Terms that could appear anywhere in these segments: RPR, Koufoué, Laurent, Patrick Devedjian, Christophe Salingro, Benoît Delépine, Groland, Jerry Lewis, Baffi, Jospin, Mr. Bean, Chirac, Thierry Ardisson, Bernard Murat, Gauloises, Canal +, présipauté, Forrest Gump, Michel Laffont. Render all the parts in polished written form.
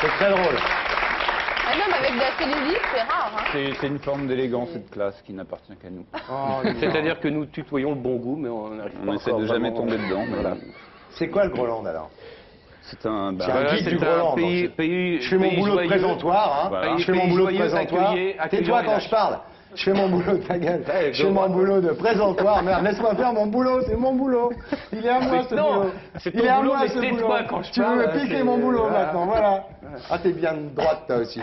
C'est très drôle. Un homme avec de la cellulite, c'est rare. Hein. C'est une forme d'élégance et de classe qui n'appartient qu'à nous. Oh, c'est-à-dire que nous tutoyons le bon goût, mais on n'arrive pas. On essaie de jamais tomber dedans. Voilà. C'est quoi le Groland alors? C'est un, pays. Je fais mon boulot de présentoir. Je fais mon boulot de présentoir. Tais-toi quand je parle. Je fais mon boulot de ta gueule. Je fais mon boulot de présentoir. Merde, laisse-moi faire mon boulot. C'est mon boulot. Il est à moi ce boulot. Il est à moi ce boulot. Tu veux me piquer mon boulot maintenant. Voilà. Ah, t'es bien de droite, toi aussi.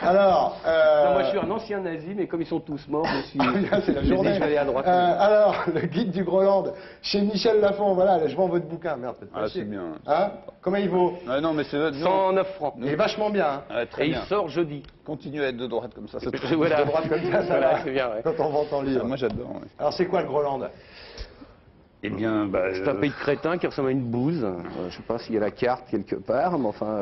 Alors. Non, moi, je suis un ancien nazi, mais comme ils sont tous morts, je suis. C'est la journée. Je vais aller à droite. Alors, le guide du Groland, chez Michel Laffont. Voilà, je vends votre bouquin, merde. Ah, c'est bien. Hein? Comment il vaut? Non, mais c'est notre. 109 francs. Il est vachement bien. Et il sort jeudi. Continue à être de droite comme ça. Voilà, de droite comme ça, ça va. C'est bien. Quand on vend ton livre. Moi, j'adore. Alors, c'est quoi le Groland? Eh bien, c'est un pays de crétins qui ressemble à une bouse. Je sais pas s'il y a la carte quelque part, mais enfin.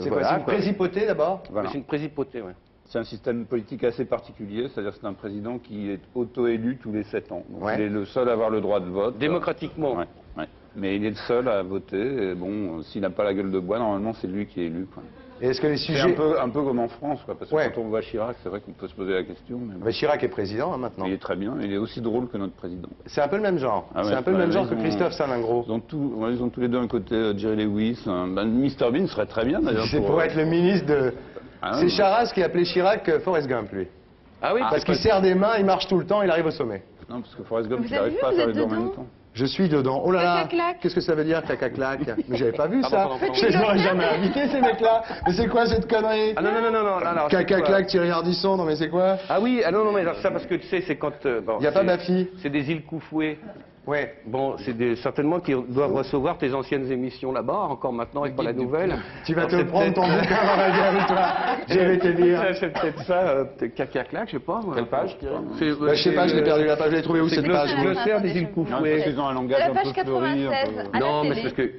C'est quoi, voilà, c'est une présipauté d'abord? Voilà. C'est une présipauté, oui. C'est un système politique assez particulier, c'est-à-dire c'est un président qui est auto-élu tous les 7 ans. Donc, ouais. Il est le seul à avoir le droit de vote. Démocratiquement. Ouais, ouais. Mais il est le seul à voter. Et bon, s'il n'a pas la gueule de bois, normalement c'est lui qui est élu. Quoi. Est-ce que les sujets... un peu comme en France, quoi, parce que ouais. Quand on voit Chirac, c'est vrai qu'on peut se poser la question. Mais bon. Chirac est président, hein, maintenant. Il est très bien, il est aussi drôle que notre président. C'est un peu le même genre. Ah, c'est un peu le même genre que Christophe Salingro. Ils ont tous les deux un côté Jerry Lewis. Mr. Bean serait très bien, d'ailleurs. C'est pour être le ministre de... Ah, c'est Chirac qui appelait Chirac Forrest Gump, lui. Ah oui, parce qu'il serre des mains, il marche tout le temps, il arrive au sommet. Non, parce que Forrest Gump, il n'arrive pas à faire les deux en même temps. Je suis dedans. Oh là là, qu'est-ce que ça veut dire, clac-clac-clac? Mais j'avais pas vu ça. Je n'aurais jamais invité ces mecs-là. Mais c'est quoi cette connerie? Ah non, non, non, non. Clac-clac-clac, Thierry Ardisson, non mais c'est quoi? Ah oui, ah non, non, mais ça parce que tu sais, c'est quand... Il n'y a pas Baffi. C'est des îles Koufoué. Ouais. Bon, c'est certainement qu'ils doivent recevoir tes anciennes émissions là-bas, encore maintenant, et pas la nouvelle. Tu vas te prendre ton bouquin dans la gueule, toi. J'allais te dire. C'est peut-être ça, clac-clac-clac, je sais pas. Quelle page? Je sais pas, je l'ai perdu la page, je l'ai trouvé où cette page? Le cerf des îles Koufoué. Ils ont un langage un peu fleuri. Non, mais c'est parce que...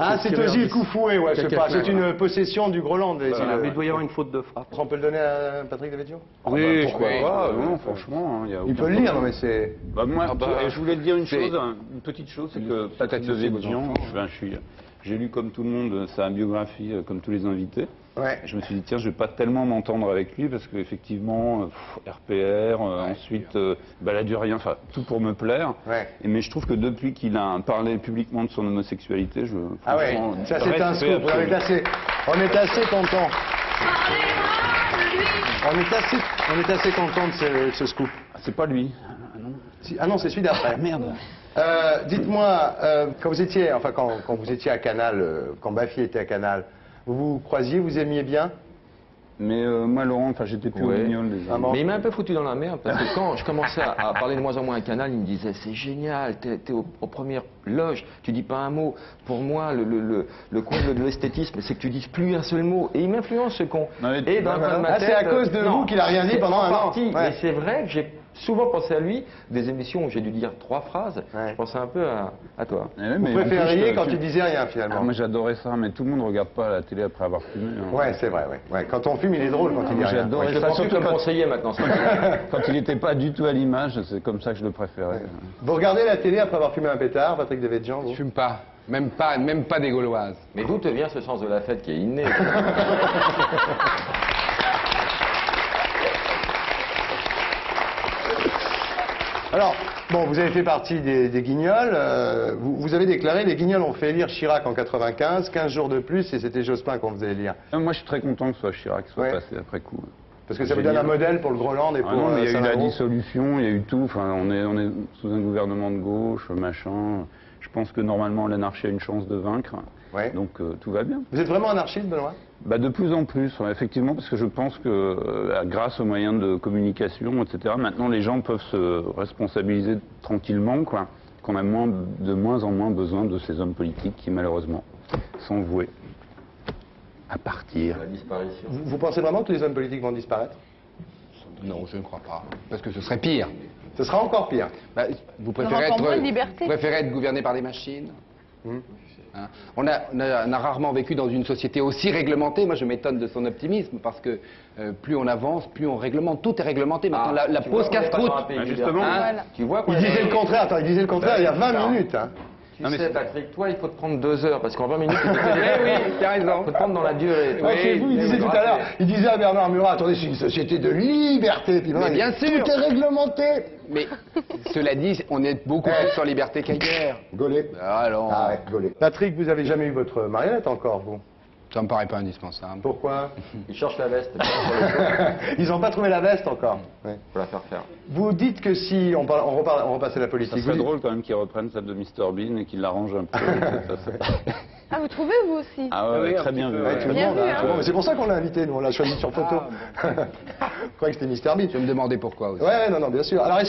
Ah, c'est aux îles Koufoué, ouais, je sais pas. C'est une possession du Groland. Il doit y avoir une faute de frappe. On peut le donner à Patrick Devedjian? Oui, pourquoi pas, non, franchement. Il peut le lire, mais c'est... Moi, je voulais te dire une chose, une petite chose, c'est que Patrick Devedjian, j'ai lu comme tout le monde sa biographie, comme tous les invités. Ouais. Je me suis dit, tiens, je ne vais pas tellement m'entendre avec lui, parce qu'effectivement, RPR, ensuite, baladurien, enfin, tout pour me plaire. Ouais. Mais je trouve que depuis qu'il a parlé publiquement de son homosexualité, je... Ah ouais, ça c'est un scoop, on est assez contents. On est assez contents de ce scoop. Ah, c'est pas lui. Ah non, c'est celui d'après. Ah, merde. Dites-moi, quand vous étiez, enfin, quand vous étiez à Canal, quand Baffi était à Canal, vous croisiez, vous aimiez bien? Mais moi, Laurent, j'étais plus au guignol déjà. Mais il m'a un peu foutu dans la merde, parce que quand je commençais à parler de moins en moins à Canal, il me disait, c'est génial, t'es aux premières loges, tu dis pas un mot. Pour moi, le comble de l'esthétisme, c'est que tu dises plus un seul mot. Et il m'influence, ce con. Non, et dans ma tête, c'est à cause de vous qu'il a rien dit pendant un an. Mais c'est vrai que j'ai souvent pensé à lui, des émissions où j'ai dû dire 3 phrases, je pensais un peu à toi. Vous préfériez quand tu disais rien, finalement. Moi, j'adorais ça, mais tout le monde ne regarde pas la télé après avoir fumé. Ouais, c'est vrai, ouais. Quand on fume, il est drôle quand il dit rien. J'adorais ça, surtout le conseiller maintenant. Quand il n'était pas du tout à l'image, c'est comme ça que je le préférais. Vous regardez la télé après avoir fumé un pétard, Patrick Devedjian? Je ne fume pas. Même pas des Gauloises. Mais d'où te vient ce sens de la fête qui est inné? Alors, bon, vous avez fait partie des guignols, vous avez déclaré, les guignols ont fait lire Chirac en 95, 15 jours de plus, et c'était Jospin qu'on faisait lire. Moi, je suis très content que ce soit Chirac qui soit passé après coup. Parce que ça vous donne un modèle pour le Groland et pour... Non, mais il y a eu la dissolution, il y a eu tout, enfin, on est sous un gouvernement de gauche, machin. Je pense que normalement, l'anarchie a une chance de vaincre, donc tout va bien. Vous êtes vraiment anarchiste, Benoît? De plus en plus, effectivement, parce que je pense que grâce aux moyens de communication, etc., maintenant les gens peuvent se responsabiliser tranquillement, quoi, qu'on a de moins en moins besoin de ces hommes politiques qui, malheureusement, sont voués à partir. La disparition. Vous pensez vraiment que les hommes politiques vont disparaître? Non, je ne crois pas, parce que ce serait pire. Ce sera encore pire. Vous préférez être gouverné par des machines? Hein. On a rarement vécu dans une société aussi réglementée. Moi, je m'étonne de son optimisme parce que plus on avance, plus on réglemente. Tout est réglementé. Maintenant, la pause casse-croûte. Justement, il disait le contraire. Attends, il disait le contraire il y a 20 minutes. Hein. Tu sais, Patrick, toi, il faut te prendre 2 heures, parce qu'en 20 minutes, tu as raison. Il faut te prendre dans la durée. Toi. Oui, vous, il disait tout à l'heure, il disait à Bernard Murat, attendez, c'est une société de liberté. Puis mais bien sûr. Tout est réglementé. Mais cela dit, on est beaucoup plus sur liberté qu'ailleurs. Gaulé. Alors. Arrête, Gaulé. Patrick, vous n'avez jamais eu votre marionnette encore, vous? Ça me paraît pas indispensable. Pourquoi? Ils cherchent la veste. Ils n'ont pas trouvé la veste encore. Ouais. Faut la faire faire. Vous dites que si on repassait la politique. C'est drôle quand même qu'ils reprennent celle de Mr. Bean et qu'ils l'arrangent un peu. Ah, vous trouvez vous aussi? Ah ouais, oui, très bien vu. Ouais, hein. C'est pour ça qu'on l'a invité, nous on l'a choisi sur photo. Je croyais que c'était Mr. Bean. Je me demandais pourquoi aussi. Ouais, non, non, bien sûr. Alors,